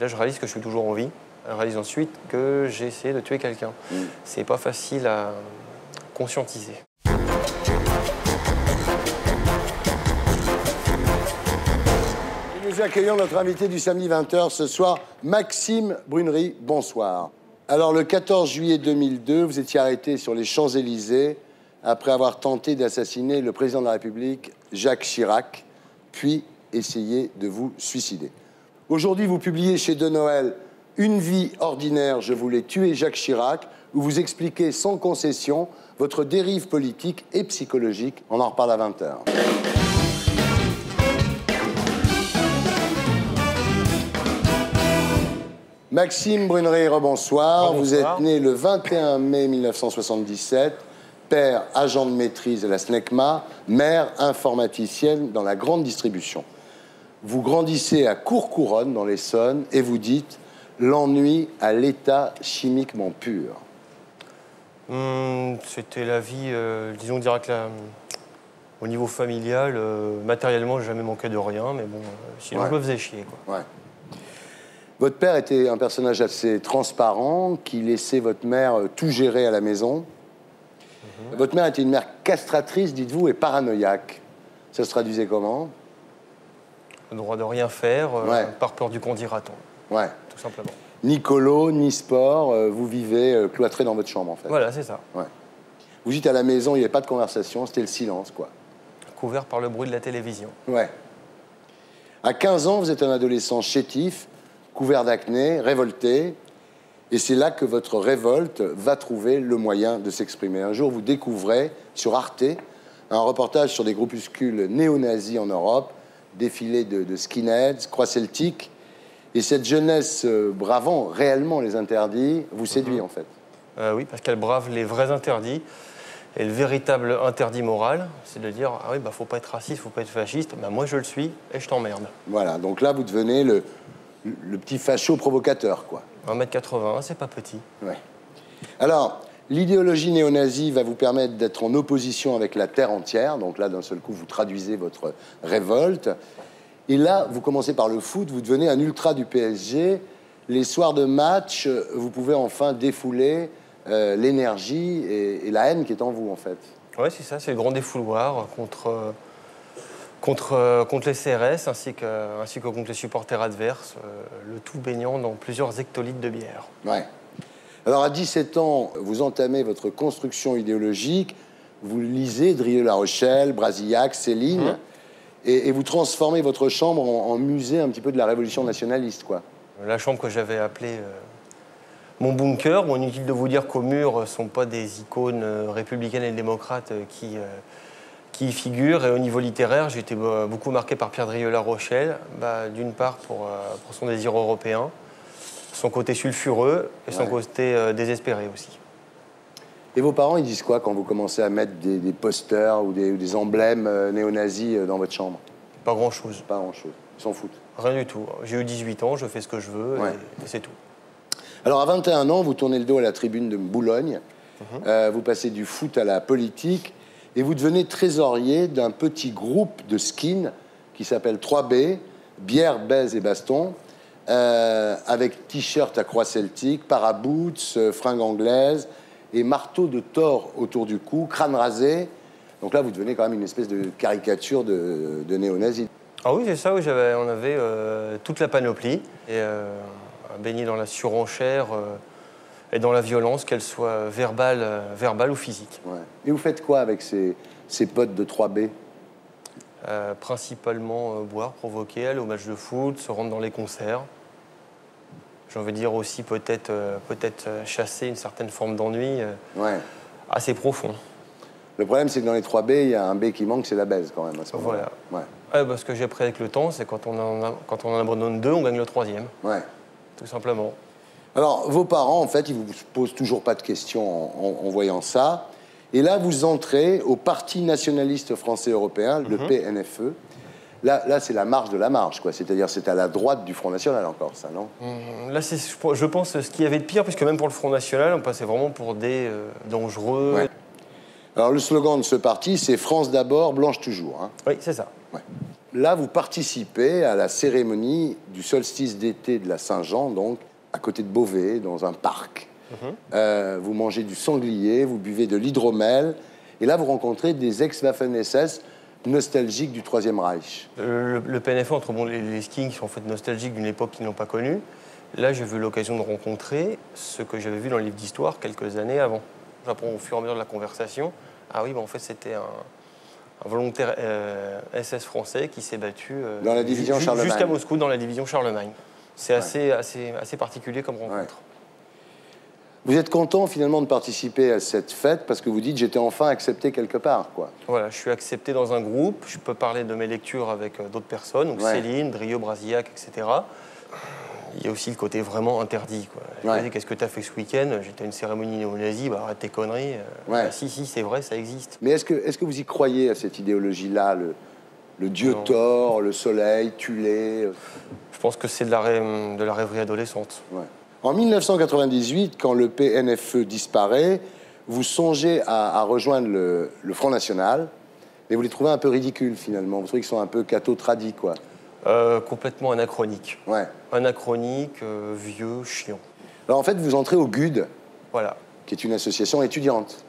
Là, je réalise que je suis toujours en vie. Je réalise ensuite que j'ai essayé de tuer quelqu'un. C'est pas facile à conscientiser. Et nous accueillons notre invité du samedi 20h ce soir, Maxime Brunerie. Bonsoir. Alors, le 14 juillet 2002, vous étiez arrêté sur les Champs-Élysées après avoir tenté d'assassiner le président de la République, Jacques Chirac, puis essayé de vous suicider. Aujourd'hui, vous publiez chez De Noël « Une vie ordinaire, je voulais tuer Jacques Chirac » où vous expliquez sans concession votre dérive politique et psychologique. On en reparle à 20h. Maxime Brunerie, rebonsoir. Vous êtes né le 21 mai 1977, père agent de maîtrise à la SNECMA, mère informaticienne dans la grande distribution. Vous grandissez à Courcouronne, dans l'Essonne, et vous dites « l'ennui à l'état chimiquement pur ». C'était la vie, disons, direct là, au niveau familial, matériellement, j'ai jamais manqué de rien, mais bon, sinon ouais. Je me faisais chier, quoi. Ouais. Votre père était un personnage assez transparent, qui laissait votre mère tout gérer à la maison. Mmh. Votre mère était une mère castratrice, dites-vous, et paranoïaque. Ça se traduisait comment ? Le droit de rien faire, par peur du qu'on dira-t-on. Ouais. Tout simplement. Ni colo, ni sport, vous vivez cloîtré dans votre chambre, en fait. Voilà, c'est ça. Ouais. Vous dites à la maison, il n'y avait pas de conversation, c'était le silence, quoi. Couvert par le bruit de la télévision. Ouais. À 15 ans, vous êtes un adolescent chétif, couvert d'acné, révolté. Et c'est là que votre révolte va trouver le moyen de s'exprimer. Un jour, vous découvrez, sur Arte, un reportage sur des groupuscules néo-nazis en Europe, défilé de skinheads, croix celtiques. Et cette jeunesse bravant réellement les interdits vous séduit, en fait. Oui, parce qu'elle brave les vrais interdits. Et le véritable interdit moral, c'est de dire « Ah oui, bah, faut pas être raciste, faut pas être fasciste. Bah, moi, je le suis et je t'emmerde. » Voilà, donc là, vous devenez le petit facho provocateur, quoi. 1,80 m, c'est pas petit. Ouais. Alors, l'idéologie néo-nazie va vous permettre d'être en opposition avec la terre entière. Donc là, d'un seul coup, vous traduisez votre révolte. Et là, vous commencez par le foot, vous devenez un ultra du PSG. Les soirs de match, vous pouvez enfin défouler l'énergie et la haine qui est en vous, en fait. Oui, c'est ça, c'est le grand défouloir contre les CRS ainsi que contre les supporters adverses, le tout baignant dans plusieurs hectolitres de bière. Ouais. Alors, à 17 ans, vous entamez votre construction idéologique, vous lisez Drieu La Rochelle, Brasillach, Céline, et vous transformez votre chambre en musée un petit peu de la révolution nationaliste, quoi. La chambre que j'avais appelée mon bunker, bon, inutile de vous dire qu'au mur ne sont pas des icônes républicaines et démocrates qui y figurent. Et au niveau littéraire, j'ai été beaucoup marqué par Pierre Drieu La Rochelle, bah, d'une part pour son désir européen, son côté sulfureux et son côté désespéré aussi. Et vos parents, ils disent quoi quand vous commencez à mettre des posters ou des emblèmes néo-nazis dans votre chambre? Pas grand-chose. Pas grand-chose. Ils s'en foutent. Rien du tout. J'ai eu 18 ans, je fais ce que je veux et c'est tout. Alors, à 21 ans, vous tournez le dos à la tribune de Boulogne, vous passez du foot à la politique et vous devenez trésorier d'un petit groupe de skins qui s'appelle 3B, bière, baise et baston. Avec t-shirt à croix celtique, paraboots, fringues anglaises et marteau de Thor autour du cou, crâne rasé. Donc là, vous devenez quand même une espèce de caricature de néo-nazi. Ah oui, c'est ça, oui, on avait toute la panoplie. Et baigné dans la surenchère et dans la violence, qu'elle soit verbale ou physique. Ouais. Et vous faites quoi avec ces potes de 3B? Principalement boire, provoquer, aller au match de foot, se rendre dans les concerts. J'ai envie de dire aussi peut-être chasser une certaine forme d'ennui assez profond. Le problème, c'est que dans les 3B, il y a un B qui manque, c'est la baise quand même à ce moment-là. Voilà. Ouais. Ouais, bah, ce que j'ai appris avec le temps, c'est quand on en abandonne deux, on gagne le troisième. Ouais. Tout simplement. Alors, vos parents, en fait, ils vous posent toujours pas de questions en voyant ça. Et là, vous entrez au Parti nationaliste français européen, le PNFE. Là c'est la marche de la marche, quoi. C'est-à-dire, c'est à la droite du Front National encore, ça, non? Là, c'est, je pense, ce qu'il y avait de pire, puisque même pour le Front National, on passait vraiment pour des dangereux. Ouais. Alors, le slogan de ce parti, c'est « France d'abord, blanche toujours ». Hein. Oui, c'est ça. Ouais. Là, vous participez à la cérémonie du solstice d'été de la Saint-Jean, donc à côté de Beauvais, dans un parc. Vous mangez du sanglier, vous buvez de l'hydromel, et là, vous rencontrez des ex-Waffen-SS nostalgiques du Troisième Reich. Le PNFE, entre bon, les skis qui sont en fait nostalgiques d'une époque qu'ils n'ont pas connue. Là, j'ai eu l'occasion de rencontrer ce que j'avais vu dans le livre d'histoire quelques années avant. J'apprends au fur et à mesure de la conversation. Ah oui, bah, en fait, c'était un volontaire SS français qui s'est battu dans la division Charlemagne. Jusqu'à Moscou, dans la division Charlemagne. C'est assez particulier comme rencontre. Ouais. Vous êtes content, finalement, de participer à cette fête parce que vous dites « j'étais enfin accepté quelque part ». Voilà, je suis accepté dans un groupe. Je peux parler de mes lectures avec d'autres personnes, donc Céline, Drieu, Brasillach, etc. Il y a aussi le côté vraiment interdit. Qu'est-ce que tu as fait ce week-end? J'étais à une cérémonie néo-nazie, bah, arrête tes conneries. Bah, si, c'est vrai, ça existe. Mais est-ce que vous y croyez à cette idéologie-là, le dieu tort, le soleil, Tulé? Je pense que c'est de la rêverie adolescente. Ouais. En 1998, quand le PNFE disparaît, vous songez à rejoindre le Front National, mais vous les trouvez un peu ridicules, finalement. Vous trouvez qu'ils sont un peu catho-tradis, quoi. Complètement anachronique. Ouais. Anachronique, vieux, chiant. Alors en fait, vous entrez au GUD, voilà, qui est une association étudiante.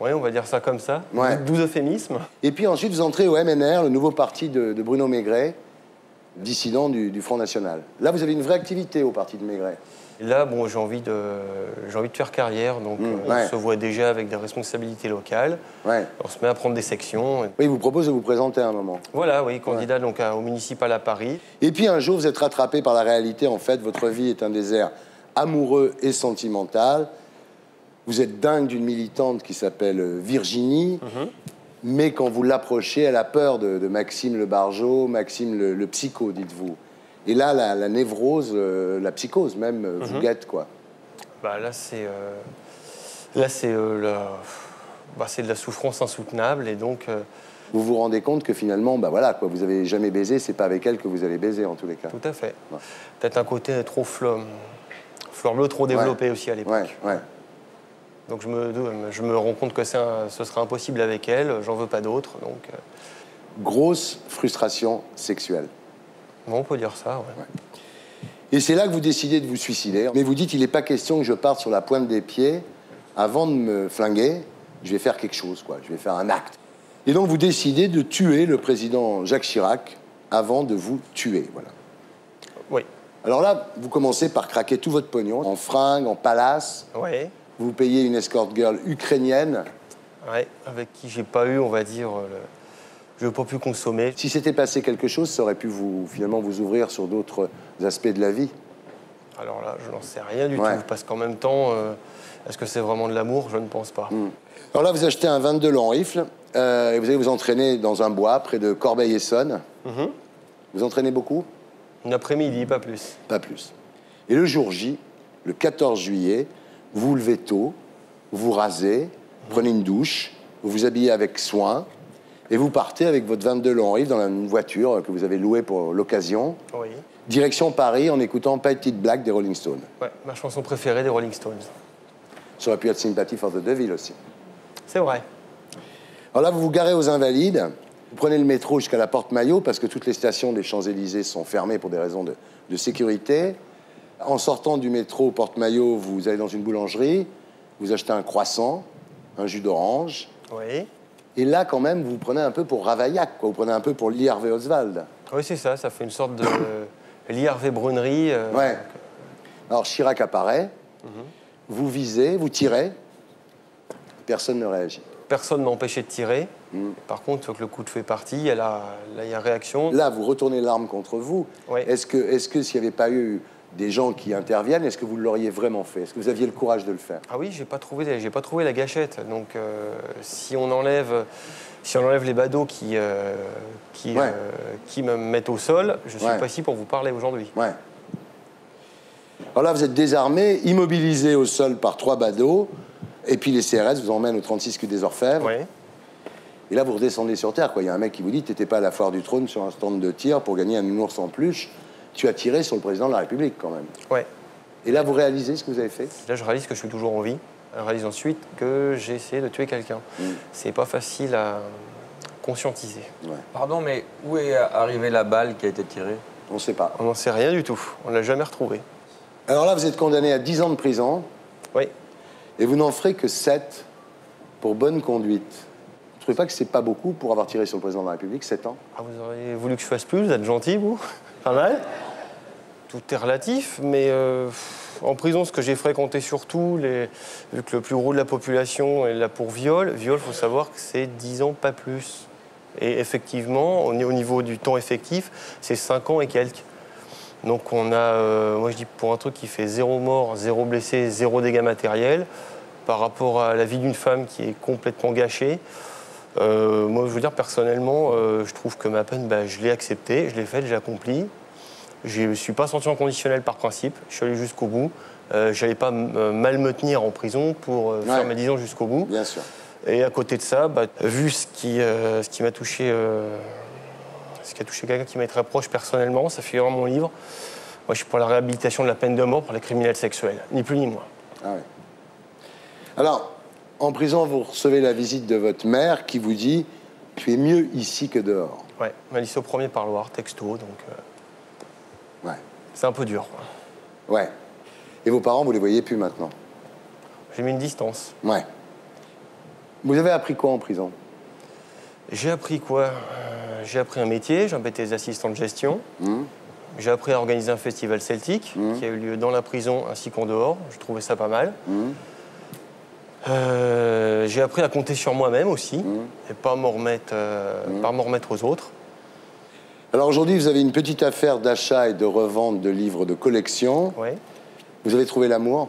Oui, on va dire ça comme ça. Ouais. Doux euphémisme. Et puis ensuite, vous entrez au MNR, le nouveau parti de Bruno Mégret, dissident du Front National. Là, vous avez une vraie activité au parti de Mégret. Là, bon, j'ai envie de faire carrière, donc on se voit déjà avec des responsabilités locales. Ouais. On se met à prendre des sections. Oui, il vous propose de vous présenter à un moment. Voilà, oui, candidat donc au municipal à Paris. Et puis un jour, vous êtes rattrapé par la réalité. En fait, votre vie est un désert amoureux et sentimental. Vous êtes dingue d'une militante qui s'appelle Virginie. Mais quand vous l'approchez, elle a peur de Maxime le Bargeot, Maxime le psycho, dites-vous. Et là, la névrose, la psychose même, vous guette, quoi. Bah, là, c'est de la souffrance insoutenable. Et donc, vous vous rendez compte que finalement, bah, voilà, quoi, vous n'avez jamais baisé, c'est pas avec elle que vous allez baiser, en tous les cas. Tout à fait. Ouais. Peut-être un côté trop florbleu, trop développé aussi à l'époque. Ouais, ouais. Donc, je me rends compte que ce sera impossible avec elle, j'en veux pas d'autre. Grosse frustration sexuelle. Bon, on peut dire ça, Et c'est là que vous décidez de vous suicider. Mais vous dites, il n'est pas question que je parte sur la pointe des pieds. Avant de me flinguer, je vais faire quelque chose, quoi. Je vais faire un acte. Et donc, vous décidez de tuer le président Jacques Chirac avant de vous tuer, voilà. Oui. Alors là, vous commencez par craquer tout votre pognon, en fringues, en palaces. Oui. Vous payez une escort girl ukrainienne. Oui, avec qui j'ai pas eu, on va dire... Je n'ai pas pu consommer. Si c'était passé quelque chose, ça aurait pu finalement vous ouvrir sur d'autres aspects de la vie. Alors là, je n'en sais rien du tout. Parce qu'en même temps, est-ce que c'est vraiment de l'amour? Je ne pense pas. Alors là, vous achetez un 22 long rifle et vous allez vous entraîner dans un bois près de Corbeil-Essonne. Vous entraînez beaucoup? Une après-midi, pas plus. Pas plus. Et le jour J, le 14 juillet, vous vous levez tôt, vous rasez, prenez une douche, vous vous habillez avec soin... Et vous partez avec votre 22 long rifle dans une voiture que vous avez louée pour l'occasion. Oui. Direction Paris en écoutant Petite Blague des Rolling Stones. Ouais, ma chanson préférée des Rolling Stones. Ça aurait pu être Sympathy for the Devil aussi. C'est vrai. Alors là, vous vous garez aux Invalides. Vous prenez le métro jusqu'à la Porte Maillot parce que toutes les stations des Champs-Élysées sont fermées pour des raisons de sécurité. En sortant du métro Porte Maillot, vous allez dans une boulangerie. Vous achetez un croissant, un jus d'orange. Oui. Et là, quand même, vous prenez un peu pour Ravaillac, quoi. Vous prenez un peu pour Lee Harvey Oswald. Oui, c'est ça. Ça fait une sorte de Lee Harvey Brunerie. Ouais. Alors, Chirac apparaît. Vous visez, vous tirez. Personne ne réagit. Personne ne m'empêchait de tirer. Par contre, que le coup de feu est parti, là, il y a réaction. Là, vous retournez l'arme contre vous. Ouais. Est-ce que s'il n'y avait pas eu des gens qui interviennent, est-ce que vous l'auriez vraiment fait? Est-ce que vous aviez le courage de le faire? Ah oui, j'ai pas trouvé la gâchette. Donc, si on enlève les badauds qui me mettent au sol, je suis pas ici pour vous parler aujourd'hui. Ouais. Alors là, vous êtes désarmé, immobilisé au sol par 3 badauds, et puis les CRS vous emmènent au 36 quai des orfèvres. Ouais. Et là, vous redescendez sur terre, quoi. Il y a un mec qui vous dit, t'étais pas à la foire du trône sur un stand de tir pour gagner un ours en peluche. Tu as tiré sur le président de la République, quand même. Ouais. Et là, vous réalisez ce que vous avez fait? Là, je réalise que je suis toujours en vie. Je réalise ensuite que j'ai essayé de tuer quelqu'un. C'est pas facile à, conscientisé. Ouais. Pardon, mais où est arrivée la balle qui a été tirée? On ne sait pas. On n'en sait rien du tout. On ne l'a jamais retrouvée. Alors là, vous êtes condamné à 10 ans de prison. Oui. Et vous n'en ferez que 7 pour bonne conduite. Vous ne trouvez pas que c'est pas beaucoup pour avoir tiré sur le président de la République, 7 ans? Ah, vous auriez voulu que je fasse plus? Vous êtes gentil, vous. Pas mal. Tout est relatif, mais en prison, ce que j'ai fréquenté surtout, vu que le plus gros de la population est là pour viol, il faut savoir que c'est 10 ans, pas plus. Et effectivement, on est au niveau du temps effectif, c'est 5 ans et quelques. Donc on a, moi je dis pour un truc qui fait 0 mort, 0 blessé, 0 dégâts matériels, par rapport à la vie d'une femme qui est complètement gâchée, moi je veux dire personnellement, je trouve que ma peine, bah, je l'ai acceptée, je l'ai faite, je l'ai accomplie. Je ne suis pas sorti en conditionnel par principe, je suis allé jusqu'au bout. Je n'allais pas mal me tenir en prison pour faire mes 10 ans jusqu'au bout. Bien sûr. Et à côté de ça, bah, vu ce qui m'a touché, ce qui a touché quelqu'un qui m'est très proche personnellement, ça figure dans mon livre. Moi, je suis pour la réhabilitation de la peine de mort pour les criminels sexuels, ni plus ni moins. Ah ouais. Alors, en prison, vous recevez la visite de votre mère qui vous dit « Tu es mieux ici que dehors ». Ouais, elle m'a dit ça au premier parloir, texto, donc... Ouais. C'est un peu dur. Ouais. Et vos parents, vous les voyez plus maintenant? J'ai mis une distance. Ouais. Vous avez appris quoi en prison? J'ai appris quoi? J'ai appris un métier, j'ai embêté les assistants de gestion. Mmh. J'ai appris à organiser un festival celtique qui a eu lieu dans la prison ainsi qu'en dehors. Je trouvais ça pas mal. J'ai appris à compter sur moi-même aussi et pas m'en remettre, remettre aux autres. Alors aujourd'hui, vous avez une petite affaire d'achat et de revente de livres de collection. Oui. Vous avez trouvé l'amour?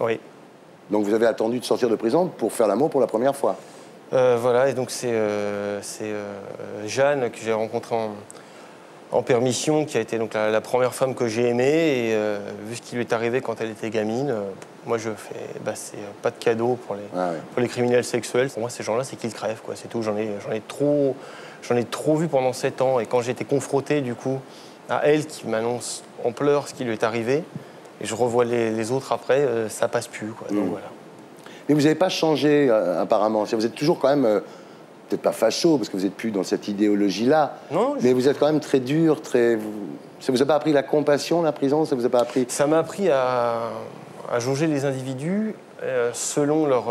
Oui. Donc vous avez attendu de sortir de prison pour faire l'amour pour la première fois. Voilà, et donc c'est Jeanne que j'ai rencontrée en permission, qui a été donc la première femme que j'ai aimée. Et vu ce qui lui est arrivé quand elle était gamine, moi je fais, bah, c'est pas de cadeau pour les criminels sexuels. Pour moi, ces gens-là, c'est qu'ils crèvent, quoi. C'est tout. J'en ai trop vu pendant 7 ans. Et quand j'étais confronté, du coup, à elle qui m'annonce en pleurs ce qui lui est arrivé, et je revois les autres après, ça passe plus, quoi. Donc, voilà. Mais vous n'avez pas changé, apparemment. Vous êtes toujours quand même, peut-être pas facho, parce que vous n'êtes plus dans cette idéologie-là. Non. Mais vous êtes quand même très dur, très... Ça ne vous a pas appris la compassion, la prison? Ça vous a pas appris... Ça m'a appris à jauger les individus selon leur...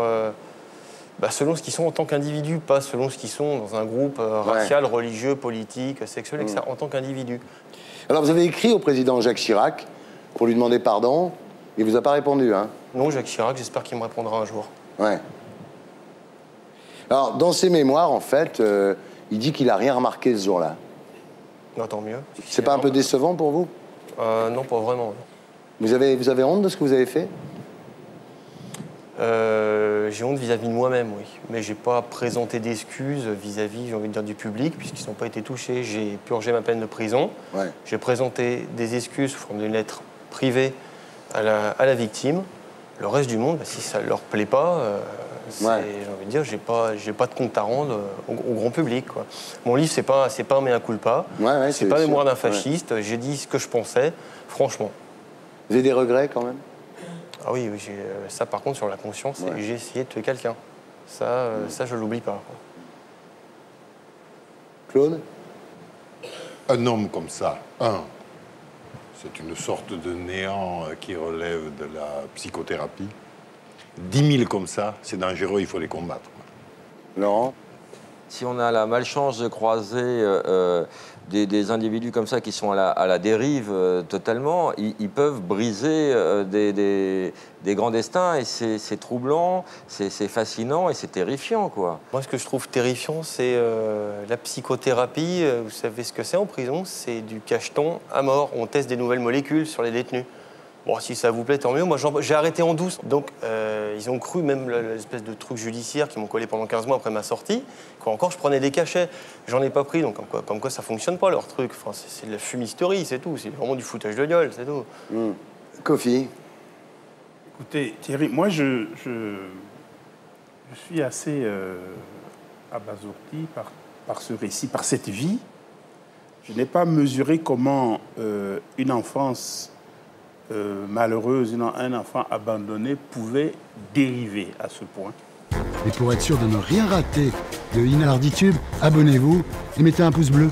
Bah, selon ce qu'ils sont en tant qu'individu, pas selon ce qu'ils sont dans un groupe racial, religieux, politique, sexuel, etc., en tant qu'individu. Alors, vous avez écrit au président Jacques Chirac pour lui demander pardon. Il ne vous a pas répondu, hein? Non, Jacques Chirac, j'espère qu'il me répondra un jour. Ouais. Alors, dans ses mémoires, en fait, il dit qu'il n'a rien remarqué ce jour-là. Non, tant mieux. C'est pas un peu décevant pour vous? Non, pas vraiment. Vous avez honte de ce que vous avez fait? J'ai honte vis-à-vis de moi-même, oui. Mais j'ai pas présenté d'excuses vis-à-vis, j'ai envie de dire, du public, puisqu'ils n'ont pas été touchés. J'ai purgé ma peine de prison. Ouais. J'ai présenté des excuses sous forme d'une lettre privée à la victime. Le reste du monde, bah, si ça leur plaît pas, j'ai envie de dire, j'ai pas de compte à rendre au grand public, quoi. Mon livre, c'est pas un mea culpa. Ouais, c'est pas mémoire d'un fasciste. Ouais. J'ai dit ce que je pensais, franchement. Vous avez des regrets quand même? Ah oui, oui, ça par contre sur la conscience, j'ai essayé de tuer quelqu'un. Ça, ça je l'oublie pas, quoi. Claude? Un homme comme ça, c'est une sorte de néant qui relève de la psychothérapie. 10 000 comme ça, c'est dangereux, il faut les combattre, quoi. Laurent? Si on a la malchance de croiser des individus comme ça qui sont à la dérive totalement, ils peuvent briser des grands destins, et c'est troublant, c'est fascinant et c'est terrifiant, quoi. Moi, ce que je trouve terrifiant, c'est la psychothérapie. Vous savez ce que c'est en prison? C'est du cacheton à mort. On teste des nouvelles molécules sur les détenus. Bon, si ça vous plaît, tant mieux. Moi, j'ai arrêté en douce. Donc, ils ont cru, même l'espèce de truc judiciaire qui m'ont collé pendant 15 mois après ma sortie, quoi, encore, je prenais des cachets. J'en ai pas pris, donc comme quoi ça fonctionne pas, leur truc. Enfin, c'est de la fumisterie, c'est tout. C'est vraiment du foutage de gueule, c'est tout. Kofi? Écoutez, Thierry, moi, je suis assez abasourdi par ce récit, par cette vie. Je n'ai pas mesuré comment une enfance... malheureuse, un enfant abandonné pouvait dériver à ce point. Et pour être sûr de ne rien rater de Inarditube, abonnez-vous et mettez un pouce bleu.